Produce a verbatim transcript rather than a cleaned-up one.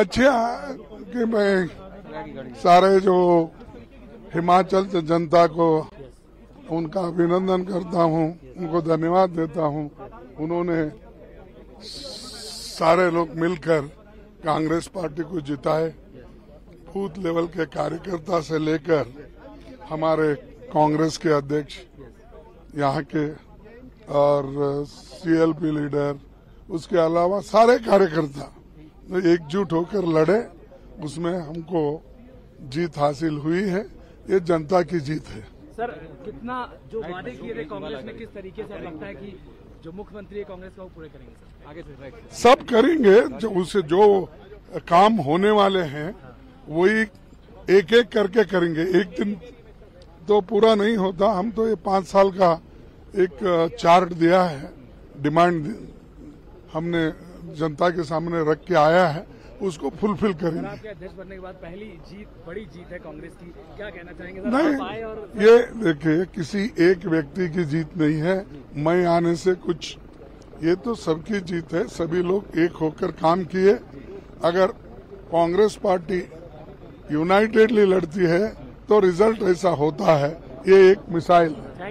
अच्छे कि मैं सारे जो हिमाचल से जनता को उनका अभिनंदन करता हूं, उनको धन्यवाद देता हूं। उन्होंने सारे लोग मिलकर कांग्रेस पार्टी को जिताए, बूथ लेवल के कार्यकर्ता से लेकर हमारे कांग्रेस के अध्यक्ष, यहाँ के और सीएलपी लीडर, उसके अलावा सारे कार्यकर्ता एकजुट होकर लड़े, उसमें हमको जीत हासिल हुई है। ये जनता की जीत है। सर, कितना जो वादे किए थे कांग्रेस ने, किस तरीके से लगता है कि जो मुख्यमंत्री है कांग्रेस का वो पूरे करेंगे सर? आगे से सब करेंगे, जो उसे जो काम होने वाले हैं वही एक एक करके करेंगे। एक दिन तो पूरा नहीं होता। हम तो ये पांच साल का एक चार्ट दिया है, डिमांड हमने जनता के सामने रख के आया है, उसको फुलफिल करेंगे। आपके अध्यक्ष बनने के बाद पहली जीत, बड़ी जीत है कांग्रेस की, क्या कहना चाहेंगे सर? नहीं, और ये देखिए किसी एक व्यक्ति की जीत नहीं है। मैं आने से कुछ, ये तो सबकी जीत है। सभी लोग एक होकर काम किए। अगर कांग्रेस पार्टी यूनाइटेडली लड़ती है तो रिजल्ट ऐसा होता है। ये एक मिसाइल है।